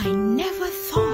I never thought.